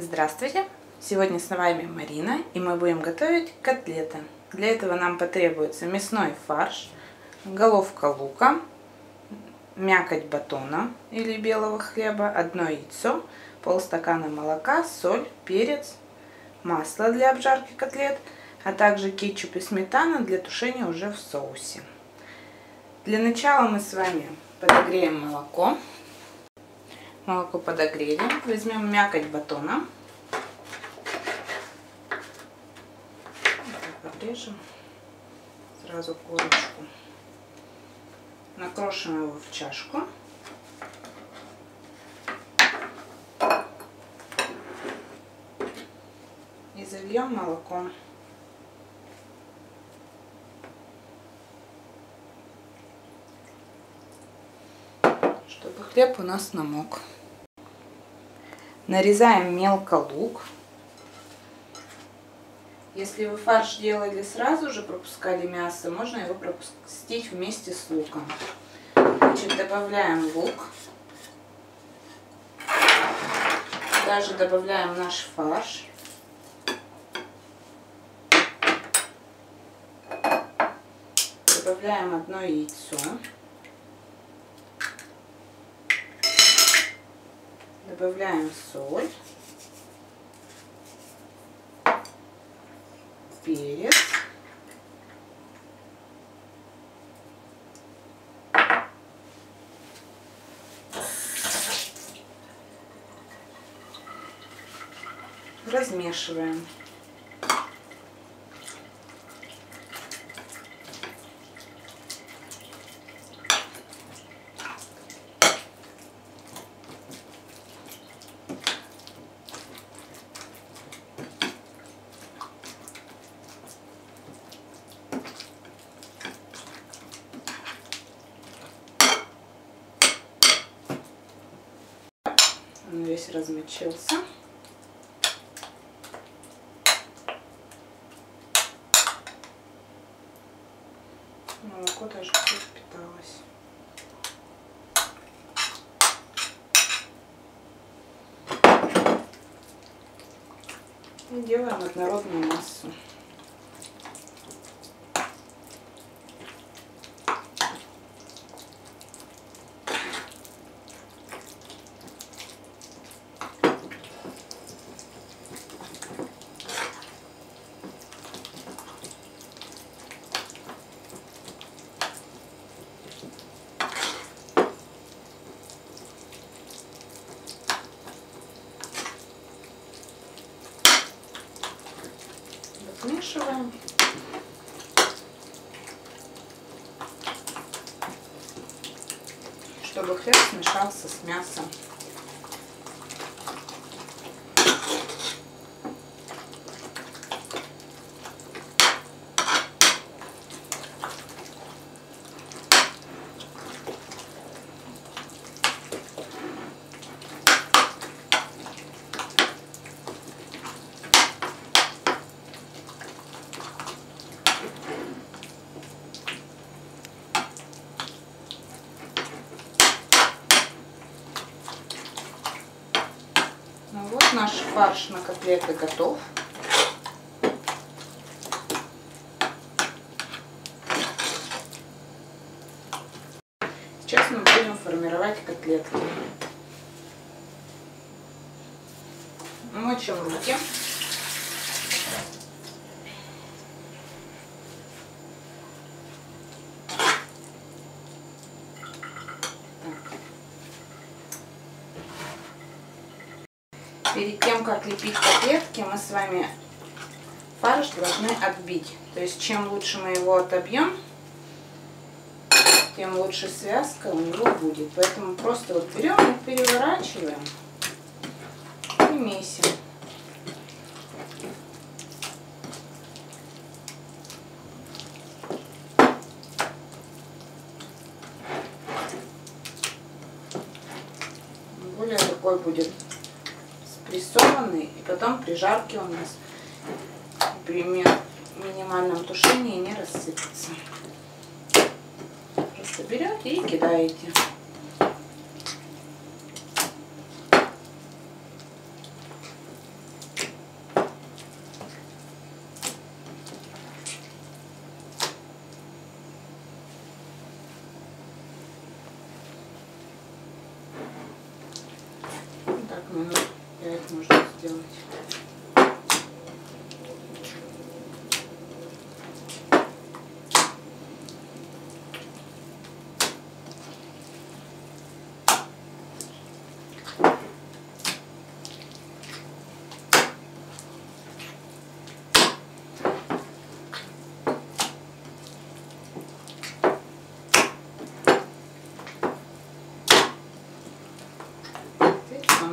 Здравствуйте! Сегодня с вами Марина, и мы будем готовить котлеты. Для этого нам потребуется мясной фарш, головка лука, мякоть батона или белого хлеба, одно яйцо, полстакана молока, соль, перец, масло для обжарки котлет, а также кетчуп и сметана для тушения уже в соусе. Для начала мы с вами подогреем молоко. Молоко подогрели. Возьмем мякоть батона. Обрежем сразу корочку. Накрошим его в чашку. И зальем молоком. Чтобы хлеб у нас намок. Нарезаем мелко лук. Если вы фарш делали сразу же, пропускали мясо, можно его пропустить вместе с луком. Значит, добавляем лук. Даже добавляем наш фарш. Добавляем одно яйцо. Добавляем соль, перец, размешиваем. Он весь размочился. Молоко даже впиталось. И делаем однородную массу. Смешиваем. Чтобы хлеб смешался с мясом. Наш фарш на котлеты готов. Сейчас мы будем формировать котлетки. Мочим руки. Перед тем, как лепить котлетки, мы с вами фарш должны отбить. То есть, чем лучше мы его отобьем, тем лучше связка у него будет. Поэтому просто вот берем и переворачиваем и месим. Более такой будет прессованный, и потом при жарке у нас при минимальном тушении не рассыпется. Просто берете и кидаете. сделать.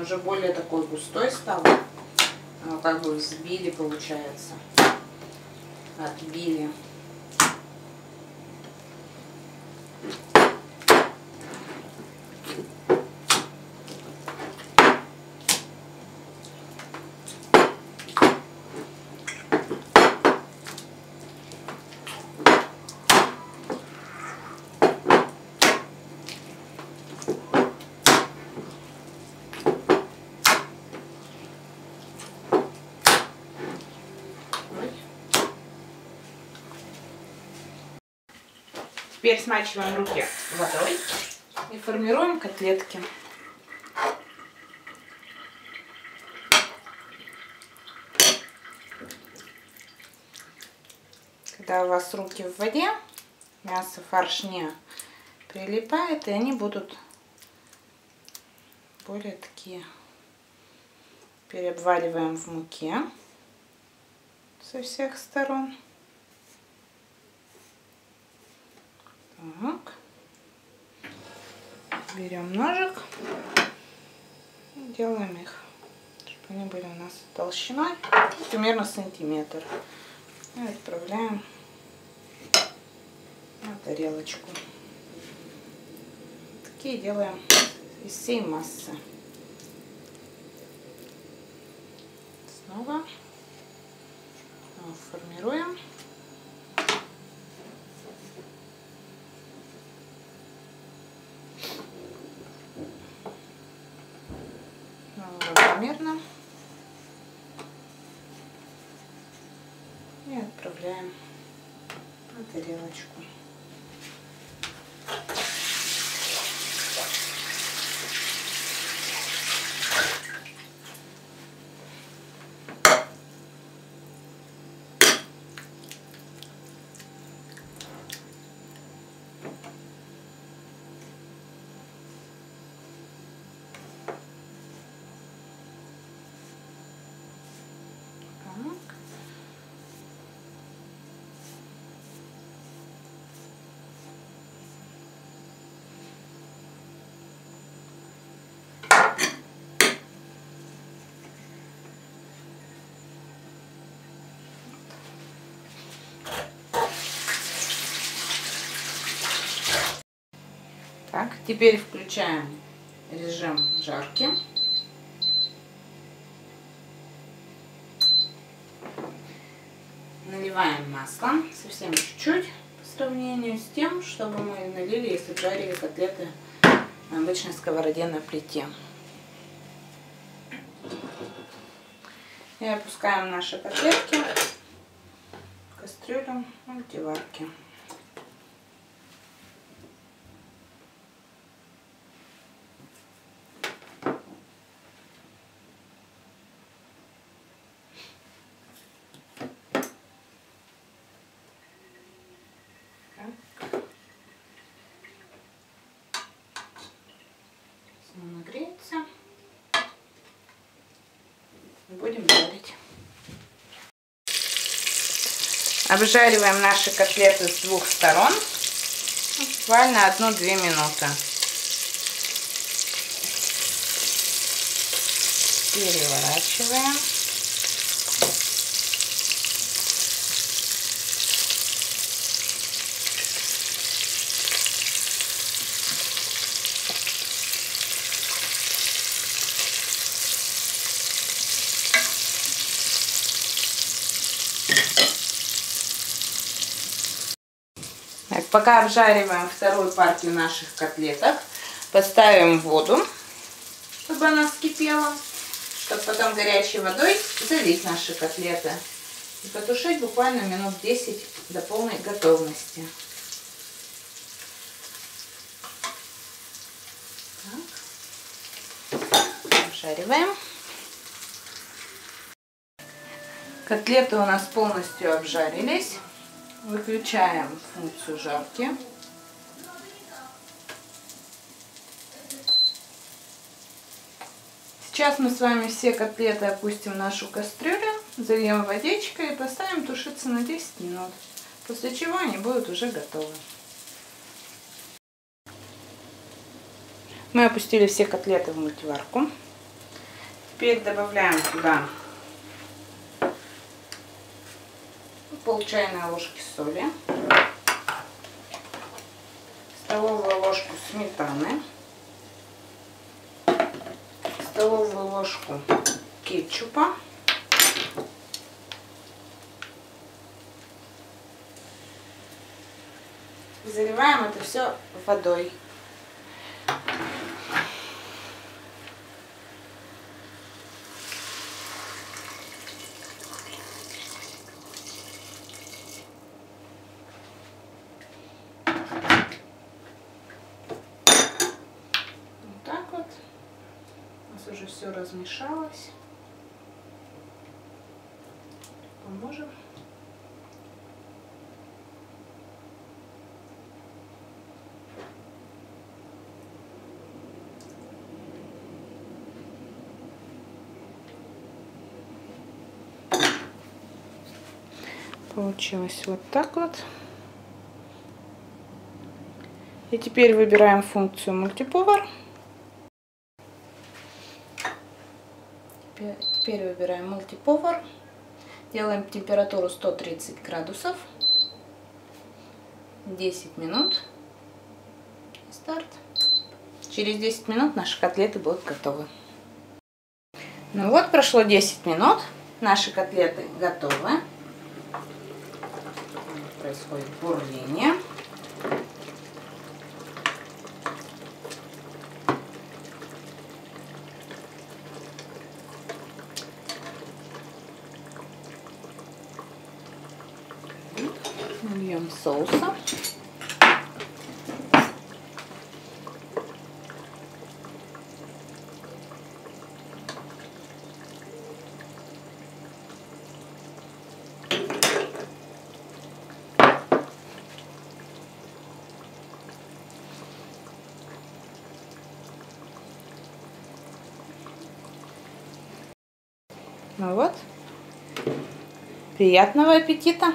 Уже более такой густой стал, как бы взбили, получается, отбили. Теперь смачиваем руки водой и формируем котлетки. Когда у вас руки в воде, мясо, фарш не прилипает, и они будут более такие. Переобваливаем в муке со всех сторон. Так. Берем ножик и делаем их, чтобы они были у нас толщиной примерно сантиметр. И отправляем на тарелочку. Такие делаем из всей массы. Снова формируем. Примерно. И отправляем на тарелочку. Так, теперь включаем режим жарки. Наливаем масло совсем чуть-чуть по сравнению с тем, что мы налили, если жарили котлеты на обычной сковороде на плите. И опускаем наши котлетки в кастрюлю мультиварки. Нагреется. Будем жарить. Обжариваем наши котлеты с двух сторон буквально 1-2 минуты. Переворачиваем. Пока обжариваем вторую партию наших котлеток, поставим воду, чтобы она вскипела, чтобы потом горячей водой залить наши котлеты и потушить буквально минут 10 до полной готовности. Так. Обжариваем. Котлеты у нас полностью обжарились. Выключаем функцию жарки. Сейчас мы с вами все котлеты опустим в нашу кастрюлю, зальем водичкой и поставим тушиться на 10 минут, после чего они будут уже готовы. Мы опустили все котлеты в мультиварку. Теперь добавляем туда пол чайной ложки соли, столовую ложку сметаны, столовую ложку кетчупа, заливаем это все водой. Уже все размешалось. Поможем. Получилось вот так вот. И теперь выбираем функцию мультиповар. Теперь выбираем мультиповар, делаем температуру 130 градусов, 10 минут, старт. Через 10 минут наши котлеты будут готовы. Ну вот, прошло 10 минут, наши котлеты готовы. Происходит бурление. Нальем соуса. Ну вот, приятного аппетита!